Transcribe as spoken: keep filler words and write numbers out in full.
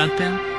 around town?